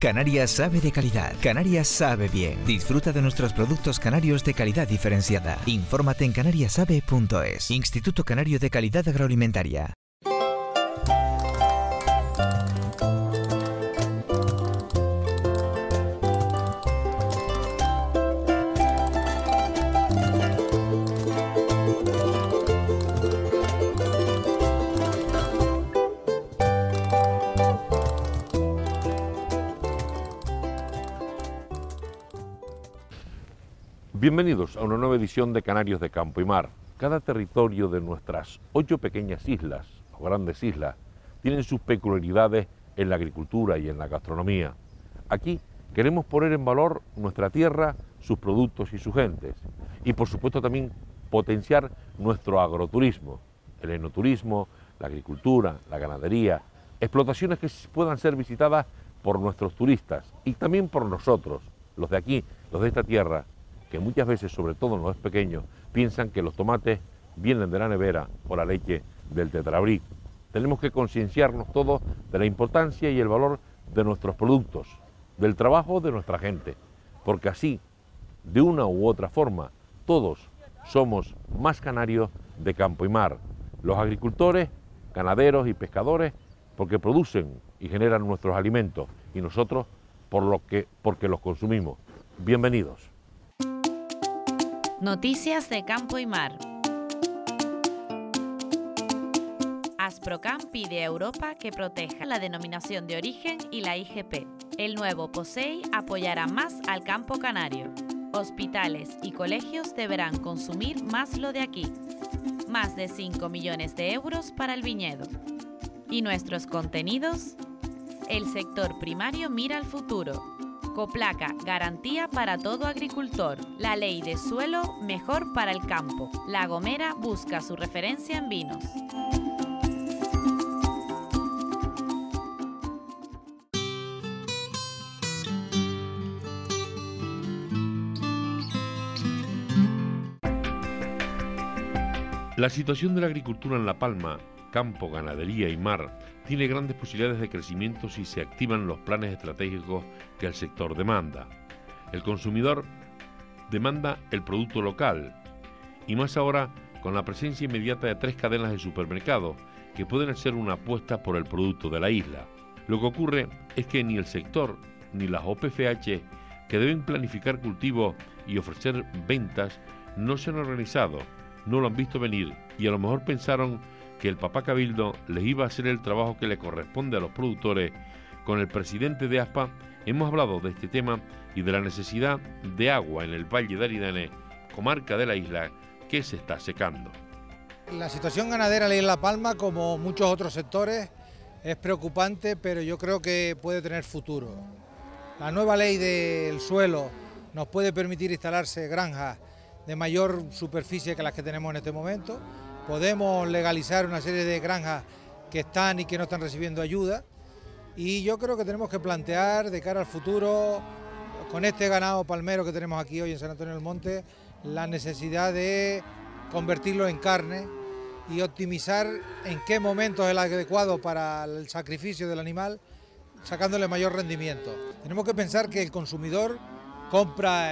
Canarias sabe de calidad. Canarias sabe bien. Disfruta de nuestros productos canarios de calidad diferenciada. Infórmate en canariasabe.es. Instituto Canario de Calidad Agroalimentaria. Bienvenidos a una nueva edición de Canarios de Campo y Mar. Cada territorio de nuestras 8 pequeñas islas, o grandes islas, tienen sus peculiaridades en la agricultura y en la gastronomía. Aquí queremos poner en valor nuestra tierra, sus productos y sus gentes. Y por supuesto también potenciar nuestro agroturismo, el enoturismo, la agricultura, la ganadería, explotaciones que puedan ser visitadas por nuestros turistas y también por nosotros, los de aquí, los de esta tierra, que muchas veces, sobre todo en los pequeños, piensan que los tomates vienen de la nevera o la leche del tetrabric. Tenemos que concienciarnos todos de la importancia y el valor de nuestros productos, del trabajo de nuestra gente, porque así, de una u otra forma, todos somos más canarios de campo y mar. Los agricultores, ganaderos y pescadores, porque producen y generan nuestros alimentos, y nosotros, porque los consumimos. Bienvenidos. Noticias de Campo y Mar. ASPROCAM pide a Europa que proteja la denominación de origen y la IGP. El nuevo POSEI apoyará más al campo canario. Hospitales y colegios deberán consumir más lo de aquí. Más de 5 millones de euros para el viñedo. ¿Y nuestros contenidos? El sector primario mira al futuro. Coplaca, garantía para todo agricultor. La ley de suelo, mejor para el campo. La Gomera busca su referencia en vinos. La situación de la agricultura en La Palma, campo, ganadería y mar, tiene grandes posibilidades de crecimiento si se activan los planes estratégicos que el sector demanda. El consumidor demanda el producto local, y más ahora con la presencia inmediata de 3 cadenas de supermercados que pueden hacer una apuesta por el producto de la isla. Lo que ocurre es que ni el sector ni las OPFH, que deben planificar cultivos y ofrecer ventas, no se han organizado, no lo han visto venir, y a lo mejor pensaron que el papá Cabildo les iba a hacer el trabajo que le corresponde a los productores. Con el presidente de ASPA hemos hablado de este tema y de la necesidad de agua en el Valle de Aridane, comarca de la isla que se está secando. La situación ganadera en La Palma, como muchos otros sectores, es preocupante, pero yo creo que puede tener futuro. La nueva ley del suelo nos puede permitir instalarse granjas de mayor superficie que las que tenemos en este momento. Podemos legalizar una serie de granjas que están y que no están recibiendo ayuda, y yo creo que tenemos que plantear de cara al futuro, con este ganado palmero que tenemos aquí hoy en San Antonio del Monte, la necesidad de convertirlo en carne y optimizar en qué momento es el adecuado para el sacrificio del animal, sacándole mayor rendimiento. Tenemos que pensar que el consumidor compra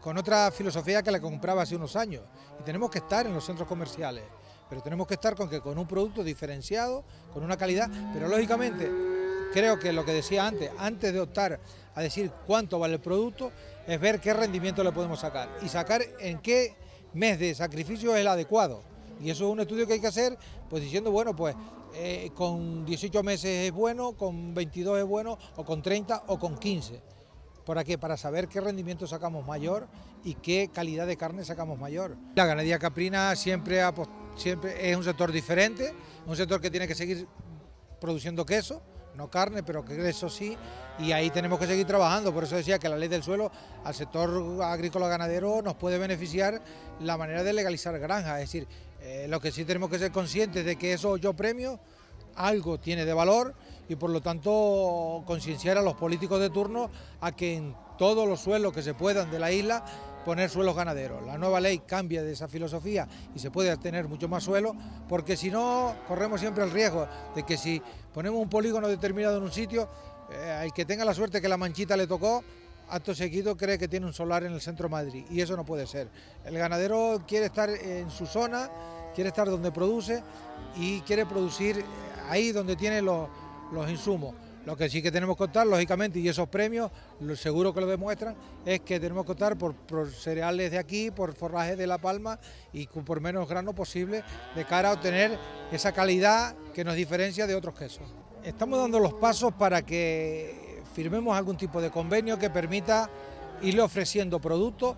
con otra filosofía que la compraba hace unos años, y tenemos que estar en los centros comerciales, pero tenemos que estar con un producto diferenciado, con una calidad, pero lógicamente creo que lo que decía antes de optar a decir cuánto vale el producto, es ver qué rendimiento le podemos sacar, y sacar en qué mes de sacrificio es el adecuado, y eso es un estudio que hay que hacer, pues diciendo, bueno, pues con 18 meses es bueno, con 22 es bueno, o con 30 o con 15... ¿Para qué? Para saber qué rendimiento sacamos mayor y qué calidad de carne sacamos mayor. La ganadería caprina siempre es un sector diferente, un sector que tiene que seguir produciendo queso, no carne, pero queso sí, y ahí tenemos que seguir trabajando. Por eso decía que la ley del suelo al sector agrícola ganadero nos puede beneficiar la manera de legalizar granjas. Es decir, lo que sí tenemos que ser conscientes de que eso yo premio, algo tiene de valor, y por lo tanto concienciar a los políticos de turno a que en todos los suelos que se puedan de la isla poner suelos ganaderos. La nueva ley cambia de esa filosofía y se puede tener mucho más suelo, porque si no corremos siempre el riesgo de que si ponemos un polígono determinado en un sitio, El que tenga la suerte que la manchita le tocó, acto seguido cree que tiene un solar en el centro de Madrid, y eso no puede ser. El ganadero quiere estar en su zona, quiere estar donde produce y quiere producir ahí donde tiene los insumos. Lo que sí que tenemos que optar, lógicamente, y esos premios, lo seguro que lo demuestran, es que tenemos que optar por cereales de aquí, por forrajes de La Palma y por menos grano posible, de cara a obtener esa calidad que nos diferencia de otros quesos. Estamos dando los pasos para que firmemos algún tipo de convenio que permita irle ofreciendo productos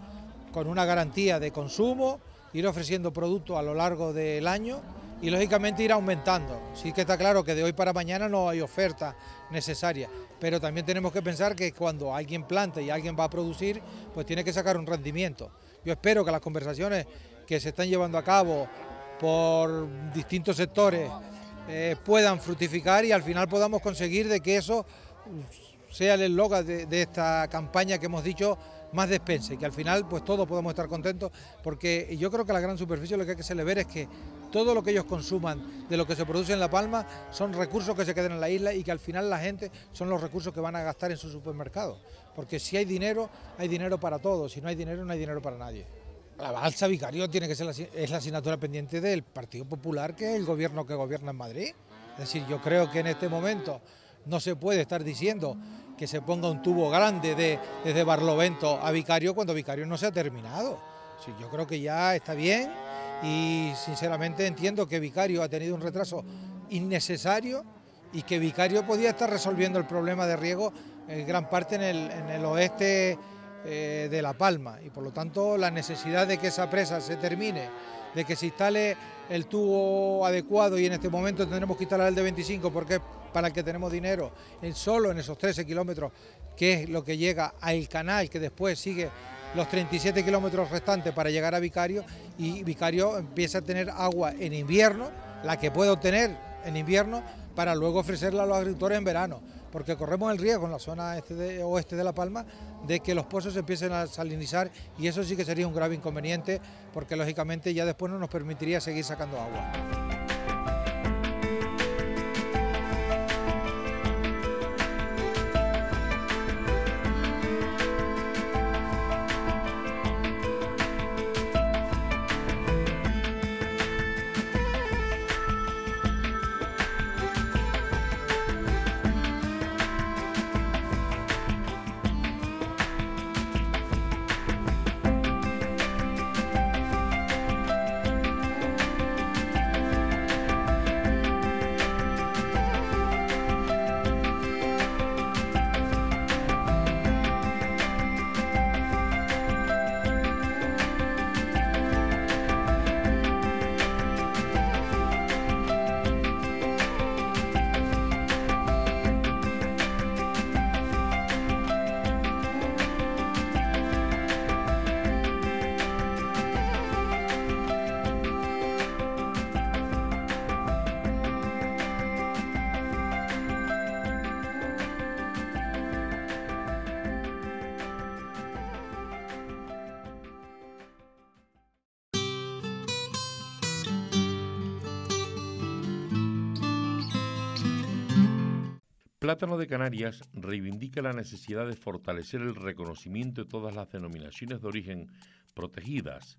con una garantía de consumo, ir ofreciendo productos a lo largo del año, y lógicamente ir aumentando. Sí que está claro que de hoy para mañana no hay oferta necesaria, pero también tenemos que pensar que cuando alguien planta y alguien va a producir, pues tiene que sacar un rendimiento. Yo espero que las conversaciones que se están llevando a cabo por distintos sectores puedan fructificar y al final podamos conseguir de que eso sea el eslogan de esta campaña que hemos dicho, más despense, que al final pues todos podemos estar contentos, porque yo creo que a la gran superficie lo que hay que celebrar es que todo lo que ellos consuman de lo que se produce en La Palma son recursos que se quedan en la isla y que al final la gente son los recursos que van a gastar en su supermercado, porque si hay dinero para todos, si no hay dinero, no hay dinero para nadie. La balsa, vicario, tiene que ser es la asignatura pendiente del Partido Popular, que es el gobierno que gobierna en Madrid. Es decir, yo creo que en este momento no se puede estar diciendo que se ponga un tubo grande desde Barlovento a Vicario cuando Vicario no se ha terminado. Sí, yo creo que ya está bien, y sinceramente entiendo que Vicario ha tenido un retraso innecesario y que Vicario podía estar resolviendo el problema de riego en gran parte en el oeste de La Palma, y por lo tanto la necesidad de que esa presa se termine, de que se instale el tubo adecuado, y en este momento tendremos que instalar el de 25 porque es para el que tenemos dinero, solo en esos 13 kilómetros que es lo que llega al canal, que después sigue los 37 kilómetros restantes para llegar a Vicario, y Vicario empieza a tener agua en invierno, la que puede obtener en invierno, para luego ofrecerla a los agricultores en verano, porque corremos el riesgo en la zona oeste de La Palma de que los pozos se empiecen a salinizar, y eso sí que sería un grave inconveniente, porque lógicamente ya después no nos permitiría seguir sacando agua. Plátano de Canarias reivindica la necesidad de fortalecer el reconocimiento de todas las denominaciones de origen protegidas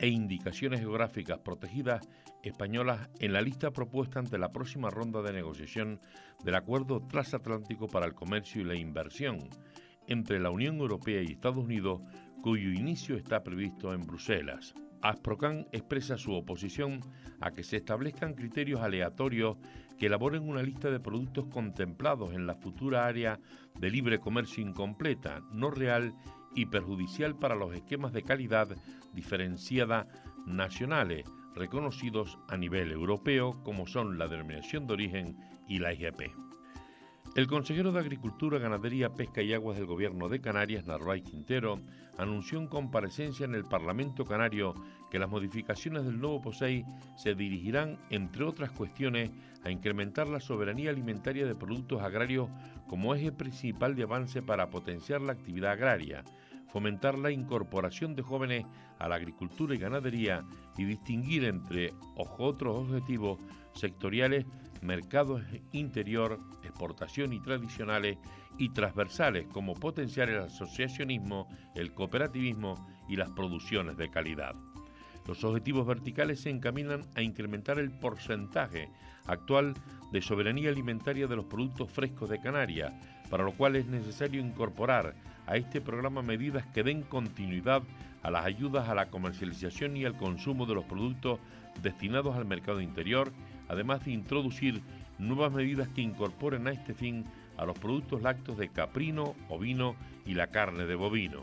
e indicaciones geográficas protegidas españolas en la lista propuesta ante la próxima ronda de negociación del Acuerdo Transatlántico para el Comercio y la Inversión entre la Unión Europea y Estados Unidos, cuyo inicio está previsto en Bruselas. ASPROCAN expresa su oposición a que se establezcan criterios aleatorios que elaboren una lista de productos contemplados en la futura área de libre comercio incompleta, no real y perjudicial para los esquemas de calidad diferenciada nacionales reconocidos a nivel europeo, como son la denominación de origen y la IGP. El consejero de Agricultura, Ganadería, Pesca y Aguas del Gobierno de Canarias, Narroy Quintero, anunció en comparecencia en el Parlamento Canario que las modificaciones del nuevo POSEI se dirigirán, entre otras cuestiones, a incrementar la soberanía alimentaria de productos agrarios como eje principal de avance para potenciar la actividad agraria, fomentar la incorporación de jóvenes a la agricultura y ganadería y distinguir entre otros objetivos sectoriales, mercados interior, exportación y tradicionales y transversales, como potenciar el asociacionismo, el cooperativismo y las producciones de calidad. Los objetivos verticales se encaminan a incrementar el porcentaje actual de soberanía alimentaria de los productos frescos de Canarias, para lo cual es necesario incorporar a este programa medidas que den continuidad a las ayudas a la comercialización y al consumo de los productos destinados al mercado interior, además de introducir nuevas medidas que incorporen a este fin a los productos lácteos de caprino, ovino y la carne de bovino.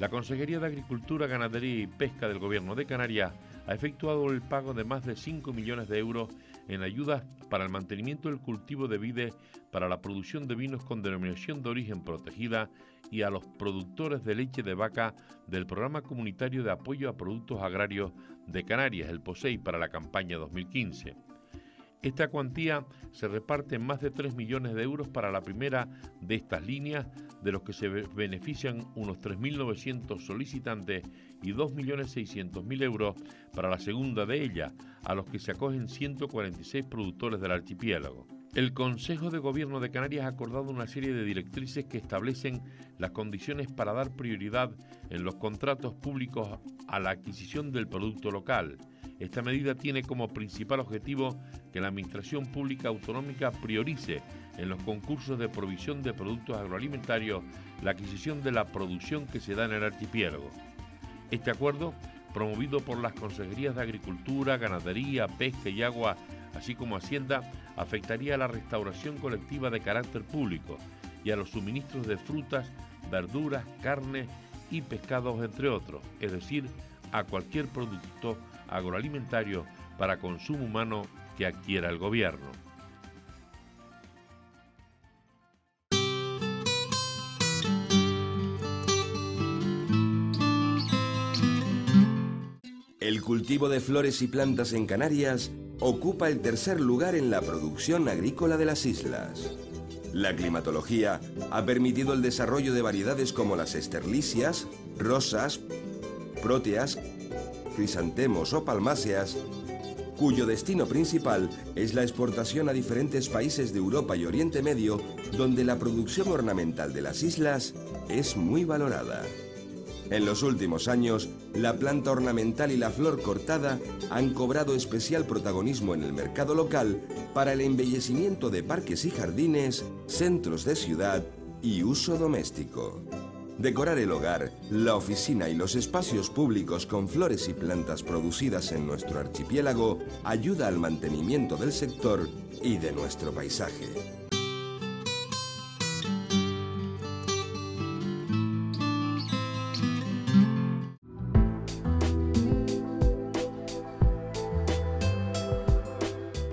La Consejería de Agricultura, Ganadería y Pesca del Gobierno de Canarias ha efectuado el pago de más de 5 millones de euros en ayudas para el mantenimiento del cultivo de vides para la producción de vinos con denominación de origen protegida y a los productores de leche de vaca del Programa Comunitario de Apoyo a Productos Agrarios de Canarias, el POSEI, para la campaña 2015. Esta cuantía se reparte en más de 3 millones de euros para la primera de estas líneas, de los que se benefician unos 3.900 solicitantes y 2.600.000 euros para la segunda de ellas, a los que se acogen 146 productores del archipiélago. El Consejo de Gobierno de Canarias ha acordado una serie de directrices que establecen las condiciones para dar prioridad en los contratos públicos a la adquisición del producto local. Esta medida tiene como principal objetivo que la Administración Pública Autonómica priorice en los concursos de provisión de productos agroalimentarios la adquisición de la producción que se da en el archipiélago. Este acuerdo, promovido por las Consejerías de Agricultura, Ganadería, Pesca y Agua, así como Hacienda, afectaría a la restauración colectiva de carácter público y a los suministros de frutas, verduras, carne y pescados, entre otros, es decir, a cualquier producto agroalimentario para consumo humano que adquiera el Gobierno. El cultivo de flores y plantas en Canarias ocupa el tercer lugar en la producción agrícola de las islas. La climatología ha permitido el desarrollo de variedades como las esterlicias, rosas, próteas, crisantemos o palmáceas, cuyo destino principal es la exportación a diferentes países de Europa y Oriente Medio, donde la producción ornamental de las islas es muy valorada. En los últimos años, la planta ornamental y la flor cortada han cobrado especial protagonismo en el mercado local para el embellecimiento de parques y jardines, centros de ciudad y uso doméstico. Decorar el hogar, la oficina y los espacios públicos con flores y plantas producidas en nuestro archipiélago ayuda al mantenimiento del sector y de nuestro paisaje.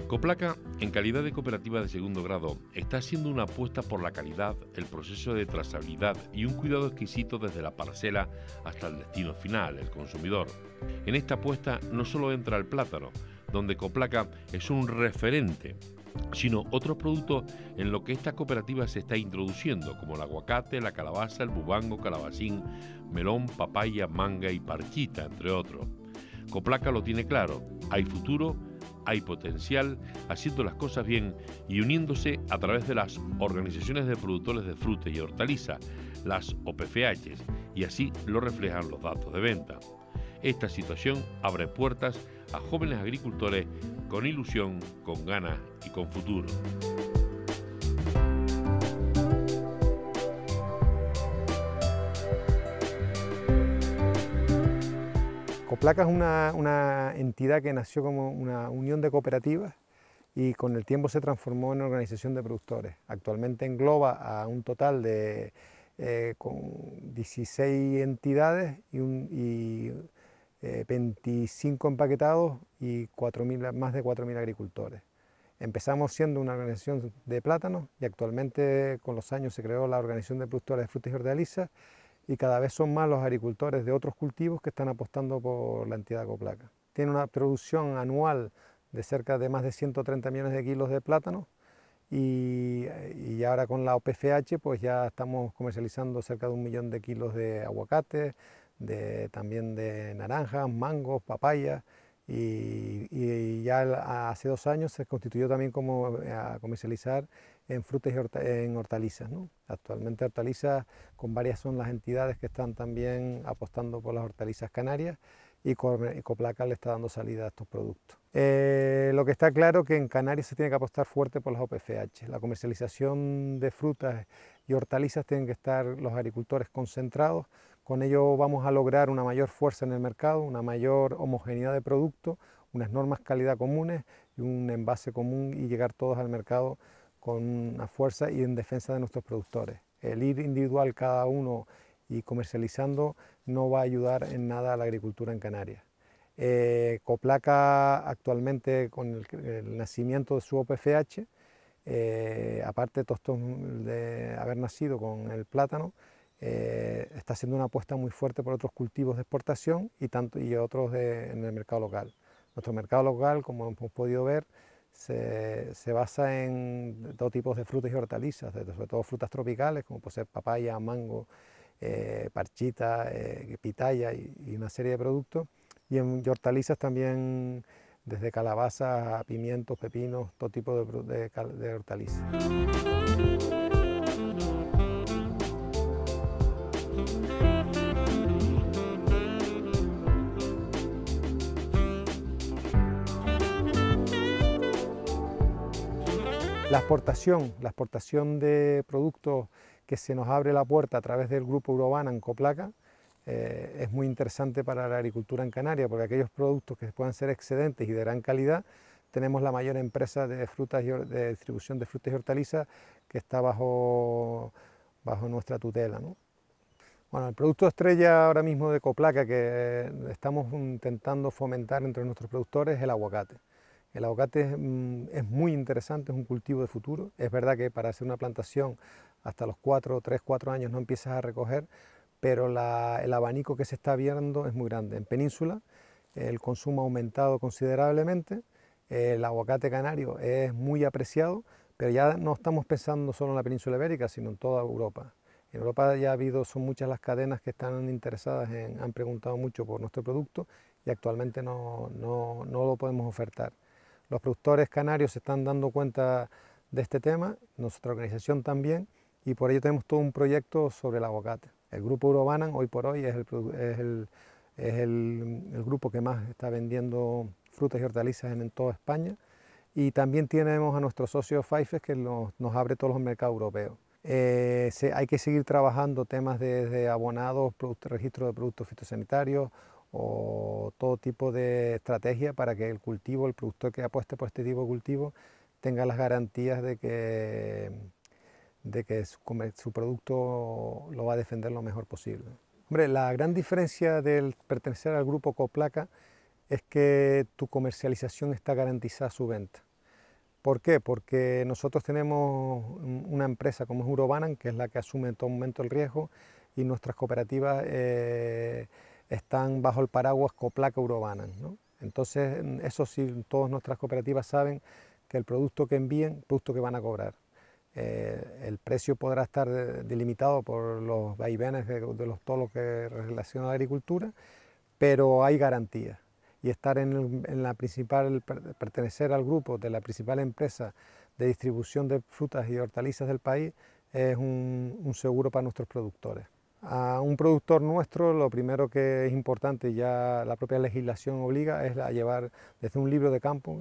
Coplaca, en calidad de cooperativa de segundo grado, está haciendo una apuesta por la calidad, el proceso de trazabilidad y un cuidado exquisito desde la parcela hasta el destino final, el consumidor. En esta apuesta no solo entra el plátano, donde Coplaca es un referente, sino otros productos en los que esta cooperativa se está introduciendo, como el aguacate, la calabaza, el bubango, calabacín, melón, papaya, manga y parchita, entre otros. Coplaca lo tiene claro: hay futuro, hay potencial, haciendo las cosas bien y uniéndose a través de las organizaciones de productores de frutas y hortalizas, las OPFH, y así lo reflejan los datos de venta. Esta situación abre puertas a jóvenes agricultores con ilusión, con ganas y con futuro. Coplaca es una entidad que nació como una unión de cooperativas y con el tiempo se transformó en una organización de productores. Actualmente engloba a un total de con 16 entidades y 25 empaquetados y más de 4.000 agricultores. Empezamos siendo una organización de plátanos y actualmente con los años se creó la Organización de Productores de Frutas y Hortalizas, y cada vez son más los agricultores de otros cultivos que están apostando por la entidad Coplaca. Tiene una producción anual de cerca de más de 130 millones de kilos de plátano y ahora con la OPFH pues ya estamos comercializando cerca de 1 millón de kilos de aguacates, también de naranjas, mangos, papayas, y ya hace 2 años se constituyó también como a comercializar en frutas y hortalizas, ¿no? Actualmente hortalizas con varias son las entidades que están también apostando por las hortalizas canarias, y Coplaca le está dando salida a estos productos. Lo que está claro que en Canarias se tiene que apostar fuerte por las OPFH. La comercialización de frutas y hortalizas tienen que estar los agricultores concentrados. Con ello vamos a lograr una mayor fuerza en el mercado, una mayor homogeneidad de producto, unas normas calidad comunes y un envase común, y llegar todos al mercado con una fuerza y en defensa de nuestros productores. El ir individual cada uno y comercializando no va a ayudar en nada a la agricultura en Canarias. Coplaca actualmente, con el nacimiento de su OPFH, aparte de haber nacido con el plátano, está haciendo una apuesta muy fuerte por otros cultivos de exportación y otros en el mercado local. Nuestro mercado local, como hemos podido ver, se basa en todo tipo de frutas y hortalizas, sobre todo frutas tropicales, como puede ser papaya, mango, parchita, pitaya y una serie de productos, y hortalizas también, desde calabazas a pimientos, pepinos, todo tipo de hortalizas. La exportación de productos que se nos abre la puerta a través del grupo Eurobanan Coplaca es muy interesante para la agricultura en Canarias, porque aquellos productos que puedan ser excedentes y de gran calidad, tenemos la mayor empresa de distribución de frutas y hortalizas que está bajo nuestra tutela, ¿no? Bueno, el producto estrella ahora mismo de Coplaca que estamos intentando fomentar entre nuestros productores es el aguacate. El aguacate es muy interesante, es un cultivo de futuro. Es verdad que para hacer una plantación hasta los 3, 4 años no empiezas a recoger, pero el abanico que se está viendo es muy grande. En península el consumo ha aumentado considerablemente, el aguacate canario es muy apreciado, pero ya no estamos pensando solo en la península ibérica, sino en toda Europa. En Europa ya son muchas las cadenas que están interesadas, han preguntado mucho por nuestro producto y actualmente no lo podemos ofertar. Los productores canarios se están dando cuenta de este tema, nuestra organización también, y por ello tenemos todo un proyecto sobre el aguacate. El grupo Eurobanan hoy por hoy es el grupo que más está vendiendo frutas y hortalizas en toda España, y también tenemos a nuestro socio FIFES que nos abre todos los mercados europeos. Hay que seguir trabajando temas de abonados, registro de productos fitosanitarios, o todo tipo de estrategia para que el productor que apueste por este tipo de cultivo tenga las garantías de que su producto lo va a defender lo mejor posible. Hombre, la gran diferencia del pertenecer al grupo Coplaca es que tu comercialización está garantizada a su venta. ¿Por qué? Porque nosotros tenemos una empresa como es Eurobanan, que es la que asume en todo momento el riesgo, y nuestras cooperativas están bajo el paraguas Coplaca Eurobanan, ¿no? Entonces, eso sí, todas nuestras cooperativas saben que el producto que envíen, producto que van a cobrar. El precio podrá estar delimitado por los vaivenes todo lo que relaciona a la agricultura, pero hay garantías. Y estar pertenecer al grupo de la principal empresa de distribución de frutas y hortalizas del país es un seguro para nuestros productores. A un productor nuestro lo primero que es importante, ya la propia legislación obliga, es a llevar desde un libro de campo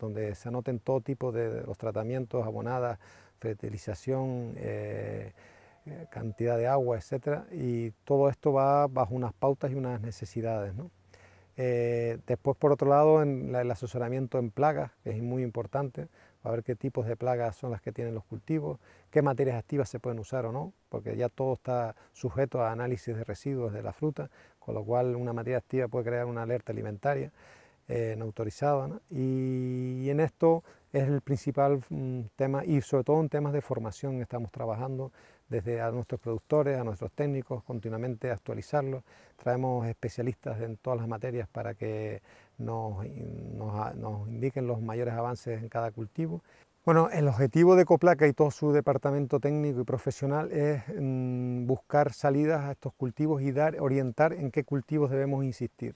donde se anoten todo tipo de los tratamientos, abonadas, fertilización, cantidad de agua, etc. Y todo esto va bajo unas pautas y unas necesidades, ¿no? Después, por otro lado, el asesoramiento en plagas, que es muy importante, para ver qué tipos de plagas son las que tienen los cultivos, qué materias activas se pueden usar o no, porque ya todo está sujeto a análisis de residuos de la fruta, con lo cual una materia activa puede crear una alerta alimentaria no autorizada, ¿no? Y en esto es el principal tema, y sobre todo en temas de formación estamos trabajando desde a nuestros productores, a nuestros técnicos, continuamente actualizarlos. Traemos especialistas en todas las materias para que nos indiquen los mayores avances en cada cultivo. Bueno, el objetivo de Coplaca y todo su departamento técnico y profesional es buscar salidas a estos cultivos y orientar en qué cultivos debemos insistir.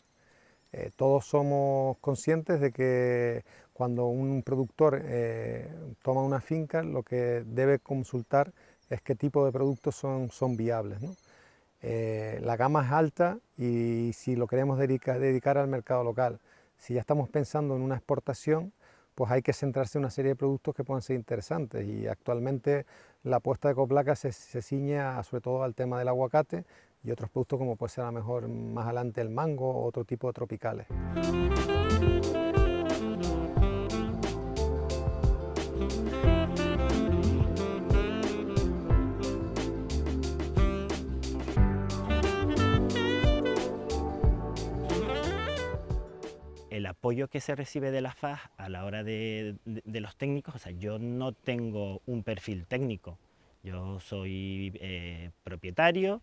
Todos somos conscientes de que cuando un productor toma una finca, lo que debe consultar es qué tipo de productos son viables, ¿no? La gama es alta y si lo queremos dedicar al mercado local, si ya estamos pensando en una exportación, pues hay que centrarse en una serie de productos que puedan ser interesantes, y actualmente la apuesta de Coplaca se ciñe sobre todo al tema del aguacate y otros productos como puede ser a lo mejor más adelante el mango o otro tipo de tropicales. El apoyo que se recibe de la FAO a la hora de los técnicos, o sea, yo no tengo un perfil técnico, yo soy propietario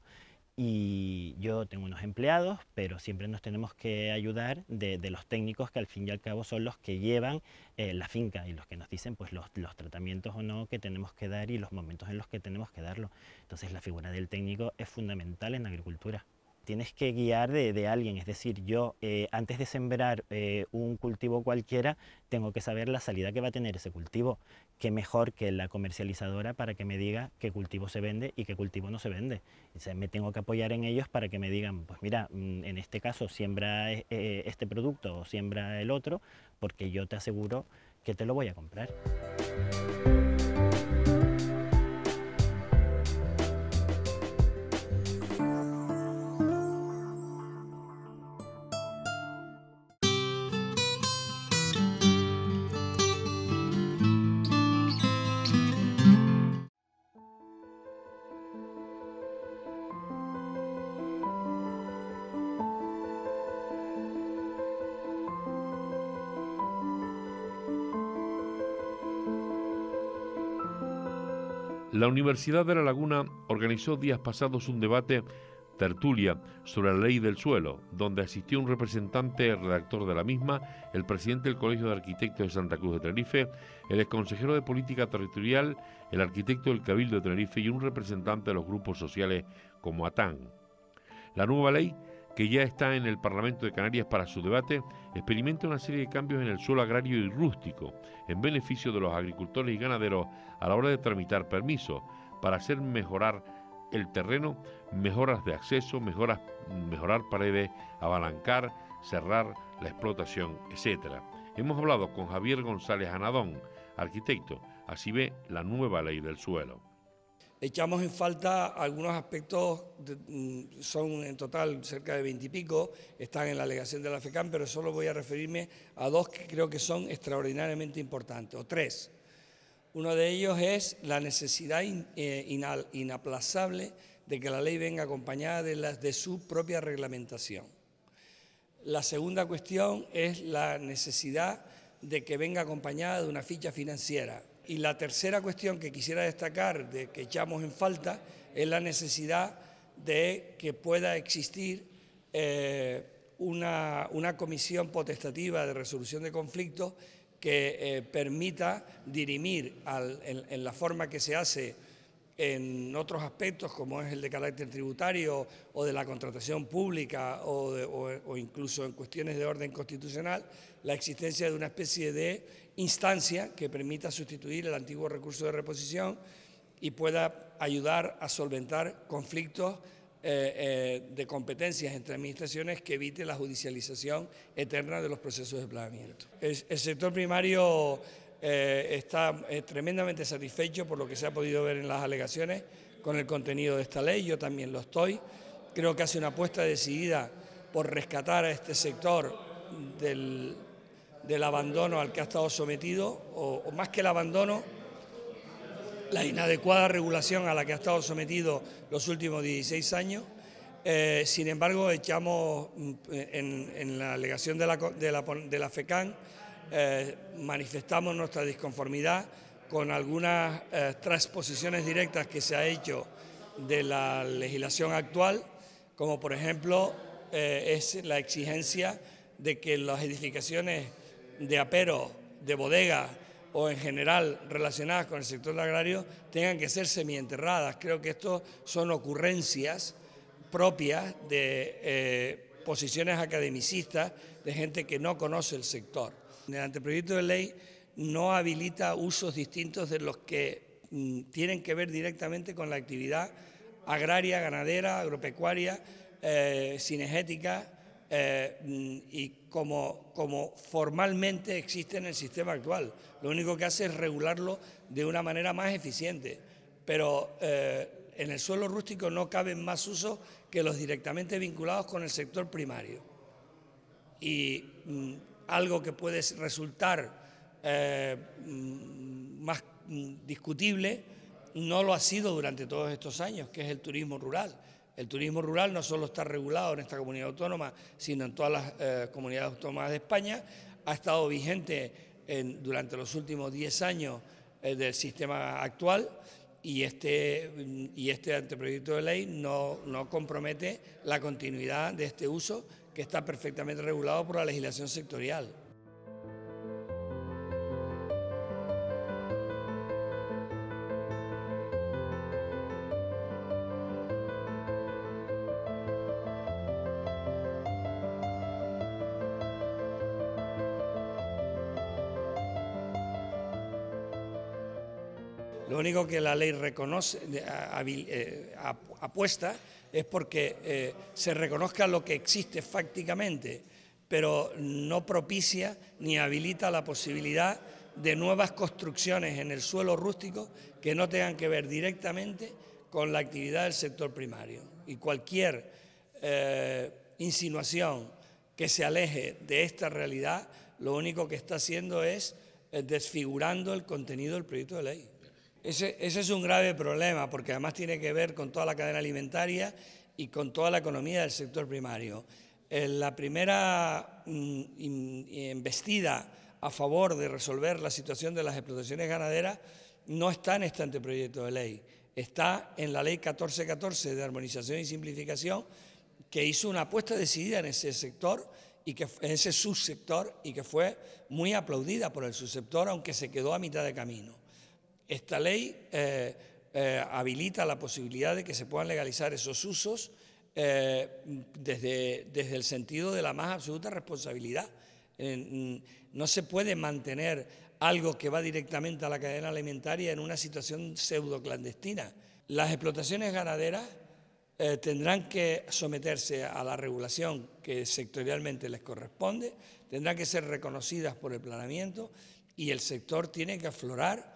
y yo tengo unos empleados, pero siempre nos tenemos que ayudar de los técnicos que al fin y al cabo son los que llevan la finca y los que nos dicen pues los tratamientos o no que tenemos que dar y los momentos en los que tenemos que darlo. Entonces la figura del técnico es fundamental en la agricultura. Tienes que guiar de alguien, es decir, yo antes de sembrar un cultivo cualquiera tengo que saber la salida que va a tener ese cultivo. Qué mejor que la comercializadora para que me diga qué cultivo se vende y qué cultivo no se vende. O sea, me tengo que apoyar en ellos para que me digan, pues mira, en este caso siembra este producto o siembra el otro, porque yo te aseguro que te lo voy a comprar. La Universidad de La Laguna organizó días pasados un debate tertulia sobre la ley del suelo, donde asistió un representante redactor de la misma, el presidente del Colegio de Arquitectos de Santa Cruz de Tenerife, el exconsejero de Política Territorial, el arquitecto del Cabildo de Tenerife y un representante de los grupos sociales como ATAN. La nueva ley, que ya está en el Parlamento de Canarias para su debate, experimenta una serie de cambios en el suelo agrario y rústico, en beneficio de los agricultores y ganaderos a la hora de tramitar permisos, para hacer mejorar el terreno, mejoras de acceso, mejorar paredes, abalancar, cerrar la explotación, etc. Hemos hablado con Javier González Anadón, arquitecto, así ve la nueva ley del suelo. Echamos en falta algunos aspectos, son en total cerca de 20 y pico, están en la alegación de la FECAM, pero solo voy a referirme a dos que creo que son extraordinariamente importantes, o tres. Uno de ellos es la necesidad inaplazable de que la ley venga acompañada de su propia reglamentación. La segunda cuestión es la necesidad de que venga acompañada de una ficha financiera. Y la tercera cuestión que quisiera destacar, de que echamos en falta, es la necesidad de que pueda existir una comisión potestativa de resolución de conflictos que permita dirimir en la forma que se hace en otros aspectos, como es el de carácter tributario o de la contratación pública o incluso en cuestiones de orden constitucional, la existencia de una especie de instancia que permita sustituir el antiguo recurso de reposición y pueda ayudar a solventar conflictos de competencias entre administraciones que evite la judicialización eterna de los procesos de planeamiento. El sector primario está tremendamente satisfecho por lo que se ha podido ver en las alegaciones con el contenido de esta ley, yo también lo estoy. Creo que hace una apuesta decidida por rescatar a este sector del abandono al que ha estado sometido, o más que el abandono, la inadecuada regulación a la que ha estado sometido los últimos 16 años. Sin embargo, echamos en la alegación de la FECAM, manifestamos nuestra disconformidad con algunas transposiciones directas que se ha hecho de la legislación actual, como por ejemplo es la exigencia de que las edificaciones de aperos, de bodegas o en general relacionadas con el sector agrario tengan que ser semienterradas. Creo que esto son ocurrencias propias de posiciones academicistas de gente que no conoce el sector. El anteproyecto de ley no habilita usos distintos de los que tienen que ver directamente con la actividad agraria, ganadera, agropecuaria, cinegética y como formalmente existe en el sistema actual. Lo único que hace es regularlo de una manera más eficiente, pero en el suelo rústico no caben más usos que los directamente vinculados con el sector primario. Y algo que puede resultar más discutible no lo ha sido durante todos estos años, que es el turismo rural. El turismo rural no solo está regulado en esta comunidad autónoma, sino en todas las comunidades autónomas de España. Ha estado vigente durante los últimos 10 años del sistema actual y este anteproyecto de ley no compromete la continuidad de este uso que está perfectamente regulado por la legislación sectorial. Lo único que la ley reconoce, apuesta, es porque se reconozca lo que existe fácticamente, pero no propicia ni habilita la posibilidad de nuevas construcciones en el suelo rústico que no tengan que ver directamente con la actividad del sector primario. Y cualquier insinuación que se aleje de esta realidad, lo único que está haciendo es desfigurando el contenido del proyecto de ley. Ese es un grave problema, porque además tiene que ver con toda la cadena alimentaria y con toda la economía del sector primario. La primera embestida a favor de resolver la situación de las explotaciones ganaderas no está en este anteproyecto de ley, está en la Ley 1414 de Armonización y Simplificación, que hizo una apuesta decidida en ese sector y que en ese subsector y que fue muy aplaudida por el subsector, aunque se quedó a mitad de camino. Esta ley habilita la posibilidad de que se puedan legalizar esos usos desde el sentido de la más absoluta responsabilidad. No se puede mantener algo que va directamente a la cadena alimentaria en una situación pseudo-clandestina. Las explotaciones ganaderas tendrán que someterse a la regulación que sectorialmente les corresponde, tendrán que ser reconocidas por el planeamiento y el sector tiene que aflorar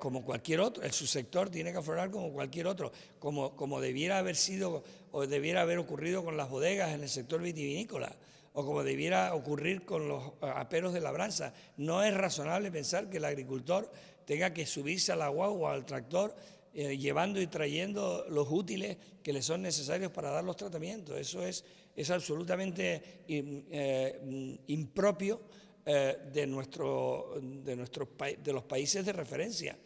como cualquier otro, el subsector tiene que aflorar como cualquier otro, como debiera haber sido o debiera haber ocurrido con las bodegas en el sector vitivinícola o como debiera ocurrir con los aperos de labranza. No es razonable pensar que el agricultor tenga que subirse a la guagua o al tractor llevando y trayendo los útiles que le son necesarios para dar los tratamientos. Eso es absolutamente impropio de los países de referencia.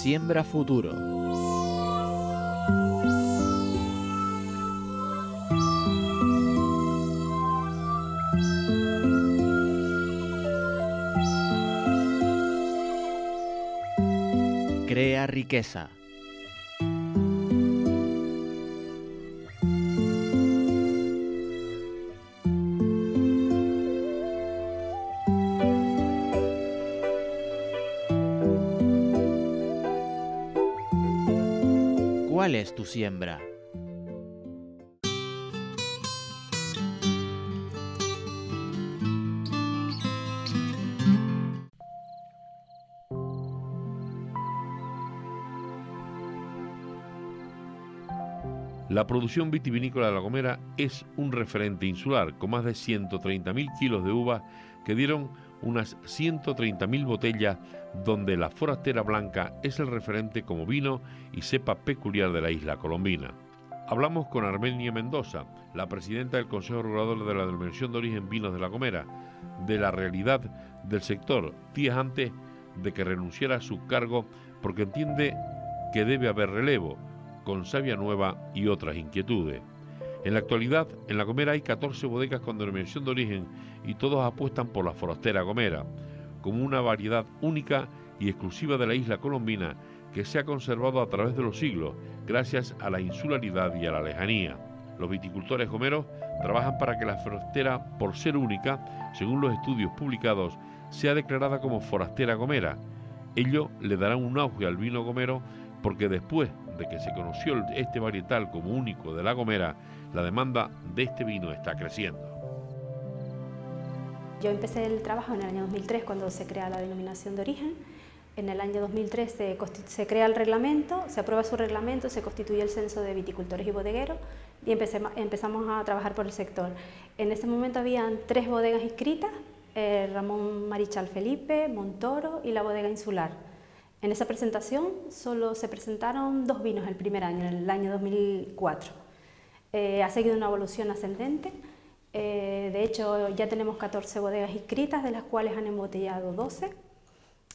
Siembra futuro. Crea riqueza. ¿Cuál es tu siembra? La producción vitivinícola de La Gomera es un referente insular, con más de 130.000 kilos de uva que dieron unas 130.000 botellas, donde la Forastera Blanca es el referente como vino y cepa peculiar de la isla colombina. Hablamos con Armenia Mendoza, la presidenta del Consejo Regulador de la Denominación de Origen Vinos de la Gomera, de la realidad del sector, días antes de que renunciara a su cargo, porque entiende que debe haber relevo, con savia nueva y otras inquietudes. En la actualidad, en La Gomera hay 14 bodegas con denominación de origen y todos apuestan por la Forastera Gomera, como una variedad única y exclusiva de la isla colombina que se ha conservado a través de los siglos, gracias a la insularidad y a la lejanía. Los viticultores gomeros trabajan para que la forastera, por ser única, según los estudios publicados, sea declarada como Forastera Gomera. Ello le dará un auge al vino gomero, porque después de que se conoció este varietal como único de La Gomera, la demanda de este vino está creciendo. Yo empecé el trabajo en el año 2003, cuando se crea la denominación de origen. En el año 2003 se crea el reglamento, se aprueba su reglamento, se constituye el censo de viticultores y bodegueros y empezamos a trabajar por el sector. En ese momento habían 3 bodegas inscritas, Ramón Marichal Felipe, Montoro y la bodega Insular. En esa presentación solo se presentaron 2 vinos el primer año, en el año 2004. Ha seguido una evolución ascendente. De hecho, ya tenemos 14 bodegas inscritas, de las cuales han embotellado 12,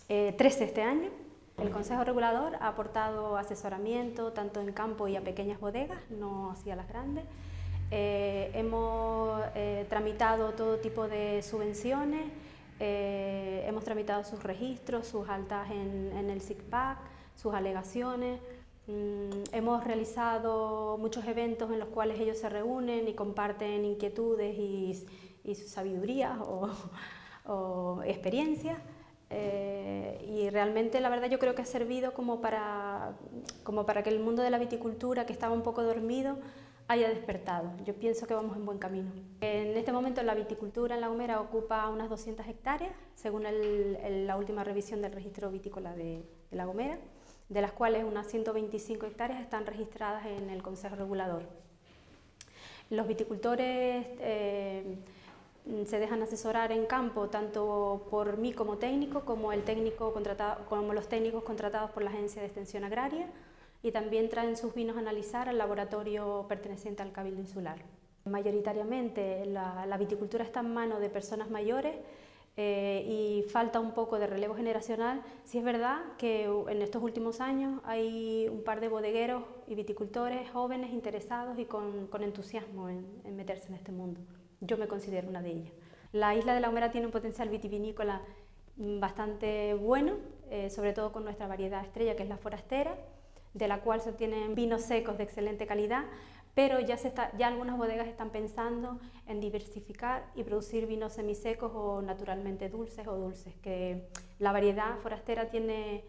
13 este año. El Consejo Regulador ha aportado asesoramiento tanto en campo y a pequeñas bodegas, no hacia las grandes. Hemos tramitado todo tipo de subvenciones, hemos tramitado sus registros, sus altas en el SICPAC, sus alegaciones. Hemos realizado muchos eventos en los cuales ellos se reúnen y comparten inquietudes y sus sabidurías o experiencias. Y realmente, la verdad, yo creo que ha servido como para que el mundo de la viticultura, que estaba un poco dormido, haya despertado. Yo pienso que vamos en buen camino. En este momento la viticultura en La Gomera ocupa unas 200 hectáreas, según la última revisión del registro vitícola de La Gomera, de las cuales unas 125 hectáreas están registradas en el Consejo Regulador. Los viticultores se dejan asesorar en campo, tanto por mí como técnico, como los técnicos contratados por la Agencia de Extensión Agraria, y también traen sus vinos a analizar al laboratorio perteneciente al Cabildo Insular. Mayoritariamente la viticultura está en manos de personas mayores, y falta un poco de relevo generacional. Sí es verdad que en estos últimos años hay un par de bodegueros y viticultores jóvenes interesados y con entusiasmo en meterse en este mundo. Yo me considero una de ellas. La isla de La Gomera tiene un potencial vitivinícola bastante bueno, sobre todo con nuestra variedad estrella, que es la Forastera, de la cual se obtienen vinos secos de excelente calidad, pero ya algunas bodegas están pensando en diversificar y producir vinos semisecos o naturalmente dulces o dulces, que la variedad Forastera tiene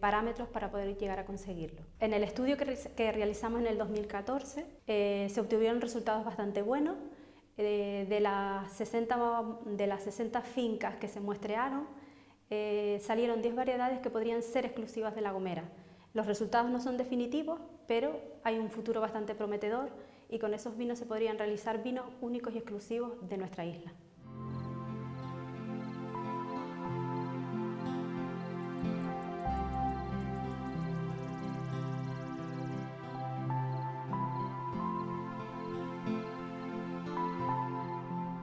parámetros para poder llegar a conseguirlo. En el estudio que realizamos en el 2014 se obtuvieron resultados bastante buenos. De las 60 fincas que se muestrearon, salieron 10 variedades que podrían ser exclusivas de La Gomera. Los resultados no son definitivos, pero hay un futuro bastante prometedor y con esos vinos se podrían realizar vinos únicos y exclusivos de nuestra isla.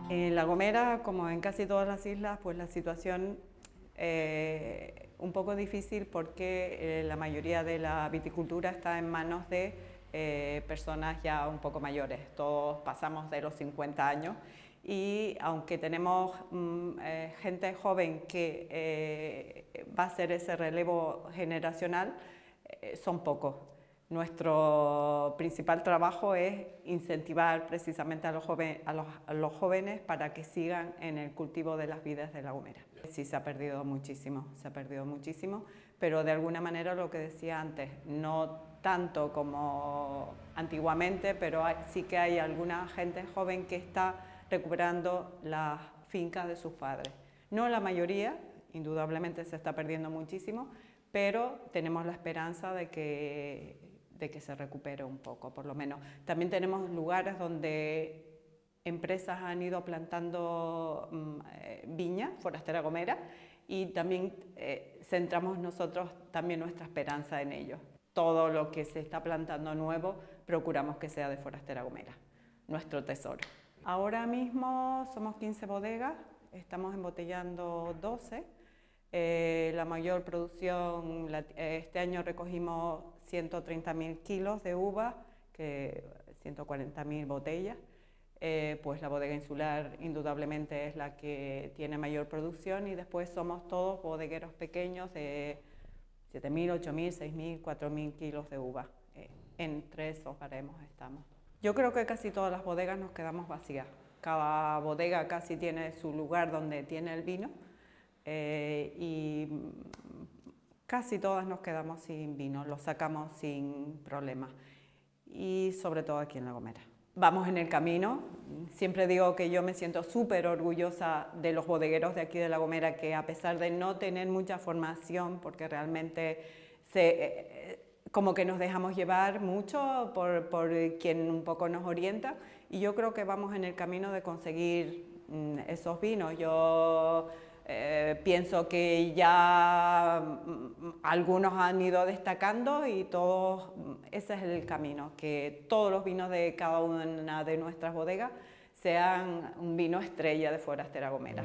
En La Gomera, como en casi todas las islas, pues la situación un poco difícil, porque la mayoría de la viticultura está en manos de personas ya un poco mayores. Todos pasamos de los 50 años y aunque tenemos gente joven que va a hacer ese relevo generacional, son pocos. Nuestro principal trabajo es incentivar precisamente a los jóvenes para que sigan en el cultivo de las vides de La Gomera. Sí, se ha perdido muchísimo, pero de alguna manera, lo que decía antes, no tanto como antiguamente, pero sí que hay alguna gente joven que está recuperando las fincas de sus padres. No la mayoría, indudablemente se está perdiendo muchísimo, pero tenemos la esperanza de que se recupere un poco, por lo menos. También tenemos lugares donde empresas han ido plantando viña, Forastera Gomera, y también centramos nosotros también nuestra esperanza en ellos. Todo lo que se está plantando nuevo procuramos que sea de Forastera Gomera, nuestro tesoro. Ahora mismo somos 15 bodegas, estamos embotellando 12. La mayor producción, este año recogimos 130.000 kilos de uva, 140.000 botellas. Pues la bodega insular indudablemente es la que tiene mayor producción, y después somos todos bodegueros pequeños de 7.000, 8.000, 6.000, 4.000 kilos de uva. Entre esos baremos estamos. Yo creo que casi todas las bodegas nos quedamos vacías. Cada bodega casi tiene su lugar donde tiene el vino, y casi todas nos quedamos sin vino, lo sacamos sin problema, y sobre todo aquí en La Gomera. Vamos en el camino. Siempre digo que yo me siento súper orgullosa de los bodegueros de aquí de La Gomera, que a pesar de no tener mucha formación, porque realmente como que nos dejamos llevar mucho por quien un poco nos orienta, y yo creo que vamos en el camino de conseguir esos vinos. Yo pienso que ya algunos han ido destacando, y todos, ese es el camino, que todos los vinos de cada una de nuestras bodegas sean un vino estrella de Forastera Gomera.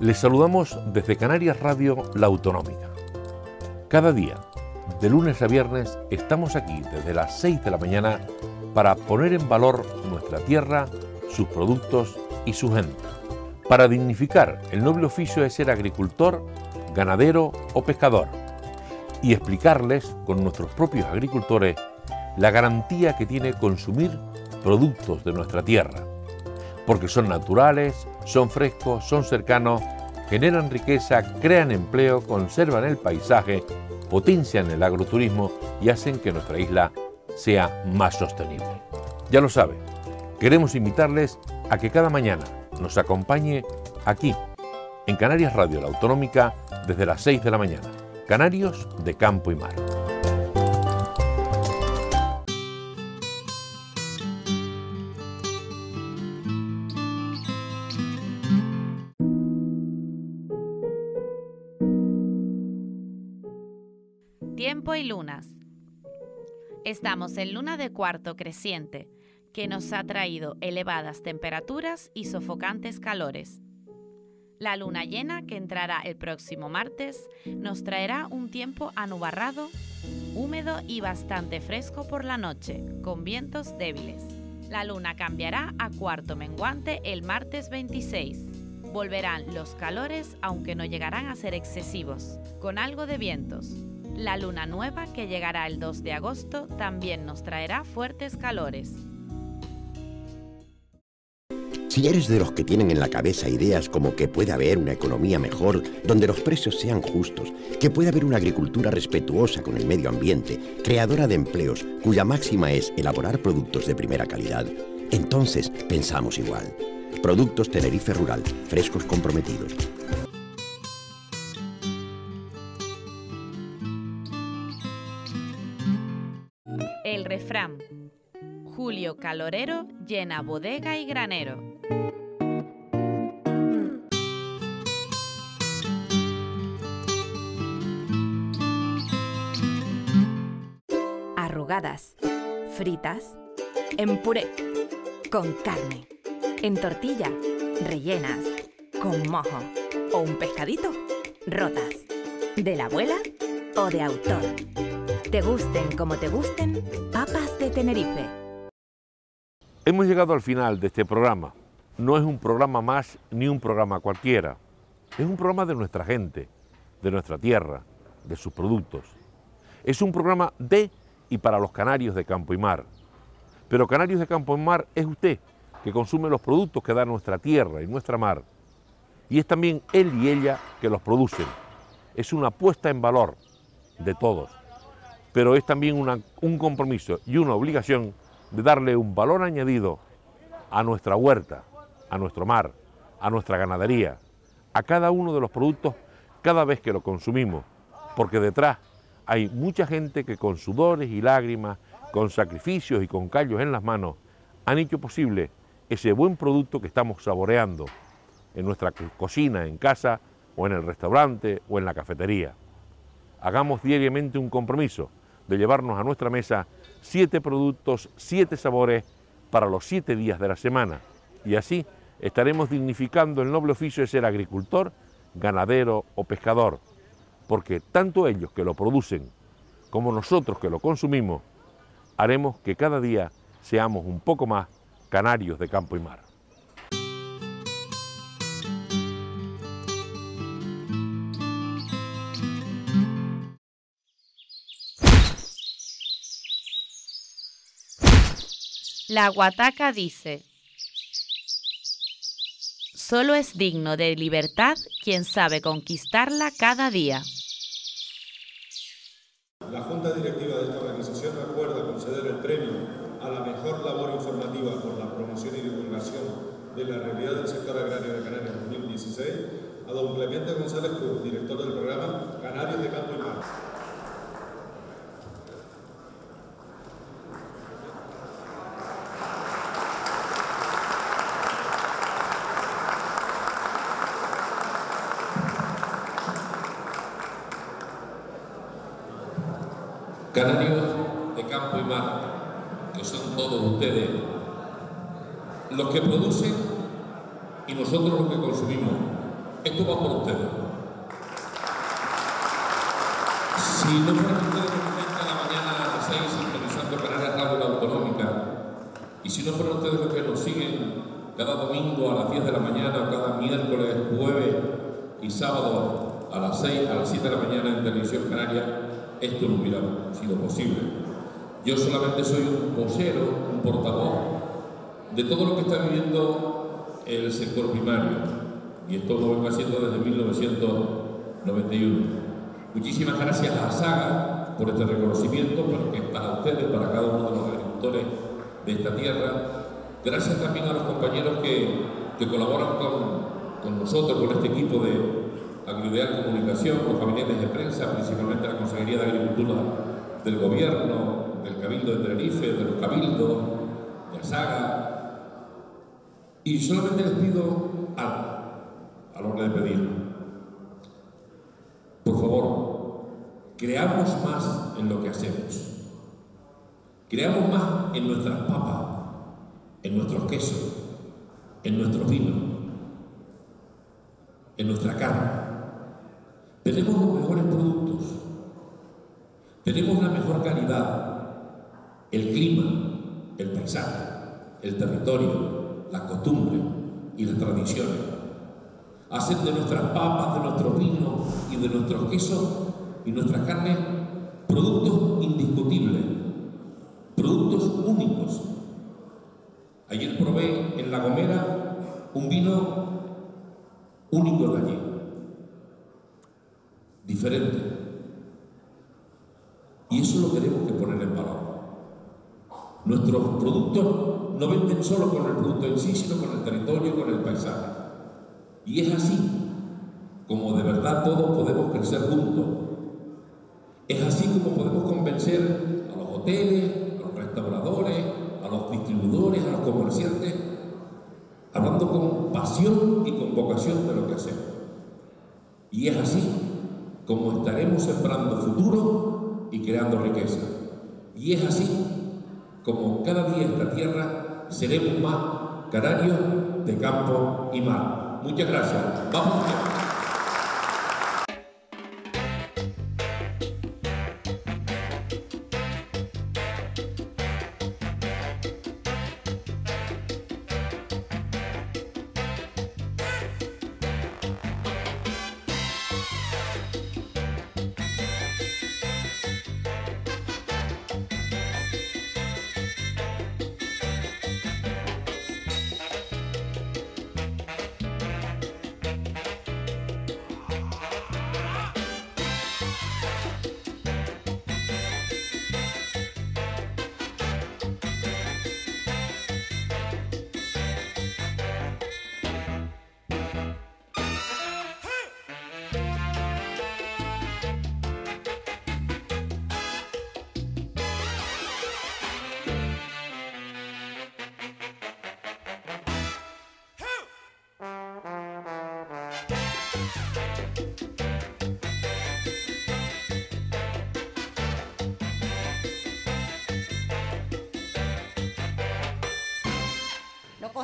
Les saludamos desde Canarias Radio La Autonómica. Cada día, de lunes a viernes, estamos aquí desde las 6 de la mañana para poner en valor nuestra tierra, sus productos y su gente, para dignificar el noble oficio de ser agricultor, ganadero o pescador, y explicarles con nuestros propios agricultores la garantía que tiene consumir productos de nuestra tierra, porque son naturales, son frescos, son cercanos, generan riqueza, crean empleo, conservan el paisaje, potencian el agroturismo y hacen que nuestra isla sea más sostenible. Ya lo saben, queremos invitarles a que cada mañana nos acompañe aquí, en Canarias Radio La Autonómica, desde las 6 de la mañana. Canarios de Campo y Mar. Tiempo y lunas. Estamos en luna de cuarto creciente, que nos ha traído elevadas temperaturas y sofocantes calores. La luna llena, que entrará el próximo martes, nos traerá un tiempo anubarrado, húmedo y bastante fresco por la noche, con vientos débiles. La luna cambiará a cuarto menguante el martes 26. Volverán los calores, aunque no llegarán a ser excesivos, con algo de vientos. La luna nueva, que llegará el 2 de agosto, también nos traerá fuertes calores. Si eres de los que tienen en la cabeza ideas como que puede haber una economía mejor, donde los precios sean justos, que puede haber una agricultura respetuosa con el medio ambiente, creadora de empleos, cuya máxima es elaborar productos de primera calidad, entonces pensamos igual. Productos Tenerife Rural, frescos comprometidos. El refrán: julio calorero llena bodega y granero. Arrugadas, fritas, en puré, con carne, en tortilla, rellenas, con mojo o un pescadito, rotas, de la abuela o de autor. Te gusten como te gusten, papas de Tenerife. Hemos llegado al final de este programa. No es un programa más ni un programa cualquiera. Es un programa de nuestra gente, de nuestra tierra, de sus productos. Es un programa de y para los canarios de Campo y Mar. Pero Canarios de Campo y Mar es usted, que consume los productos que da nuestra tierra y nuestra mar. Y es también él y ella que los producen. Es una puesta en valor de todos, pero es también un compromiso y una obligación de darle un valor añadido a nuestra huerta, a nuestro mar, a nuestra ganadería, a cada uno de los productos cada vez que lo consumimos, porque detrás hay mucha gente que con sudores y lágrimas, con sacrificios y con callos en las manos, han hecho posible ese buen producto que estamos saboreando en nuestra cocina, en casa, o en el restaurante, o en la cafetería. Hagamos diariamente un compromiso de llevarnos a nuestra mesa 7 productos, 7 sabores para los 7 días de la semana, y así estaremos dignificando el noble oficio de ser agricultor, ganadero o pescador, porque tanto ellos que lo producen como nosotros que lo consumimos, haremos que cada día seamos un poco más canarios de campo y mar. La Guataca dice: solo es digno de libertad quien sabe conquistarla cada día. La Junta Directiva de esta organización acuerda conceder el premio a la mejor labor informativa por la promoción y divulgación de la realidad del sector agrario de Canarias 2016 a don Clemente González Cruz, director del programa Canarios de Campo y Mar. Canarios de campo y mar, que son todos ustedes, los que producen y nosotros los que consumimos. Esto va por ustedes. Si no fueran ustedes los que están a la mañana a las 6 sintonizando Canarias Radio La Autonómica, y si no fueran ustedes los que nos siguen cada domingo a las 10 de la mañana, cada miércoles, jueves y sábado a las 6, a las 7 de la mañana en Televisión Canaria, esto no hubiera sido posible. Yo solamente soy un vocero, un portavoz de todo lo que está viviendo el sector primario, y esto lo vengo haciendo desde 1991. Muchísimas gracias a ASAGA por este reconocimiento, porque es para ustedes, para cada uno de los agricultores de esta tierra. Gracias también a los compañeros que colaboran con nosotros, con este equipo de Global Comunicación, los gabinetes de prensa, principalmente la Consejería de Agricultura del Gobierno, del Cabildo de Tenerife, de los Cabildos, de ASAGA. Y solamente les pido algo a la hora de pedir. Por favor, creamos más en lo que hacemos. Creamos más en nuestras papas, en nuestros quesos, en nuestros vinos, en nuestra carne. Tenemos los mejores productos, tenemos la mejor calidad, el clima, el paisaje, el territorio, las costumbres y las tradiciones. Hacen de nuestras papas, de nuestros vinos y de nuestros quesos y nuestras carnes productos indiscutibles, productos únicos. Ayer probé en La Gomera un vino único de allí, diferente, y eso lo tenemos que poner en valor. Nuestros productos no venden solo con el producto en sí, sino con el territorio, con el paisaje, y es así como de verdad todos podemos crecer juntos. Es así como podemos convencer a los hoteles, a los restauradores, a los distribuidores, a los comerciantes, hablando con pasión y con vocación de lo que hacemos. Y es así como estaremos sembrando futuro y creando riqueza. Y es así como cada día en esta tierra seremos más canarios de campo y mar. Muchas gracias. Vamos.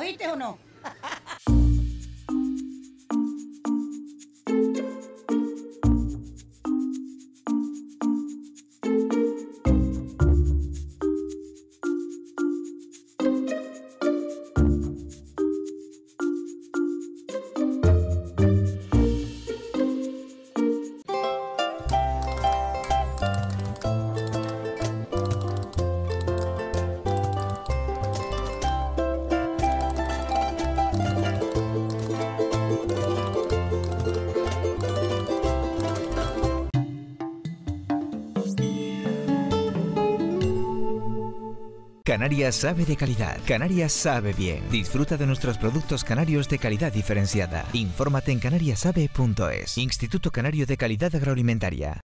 ¿Oíste o no? Canarias sabe de calidad. Canarias sabe bien. Disfruta de nuestros productos canarios de calidad diferenciada. Infórmate en canariasabe.es. Instituto Canario de Calidad Agroalimentaria.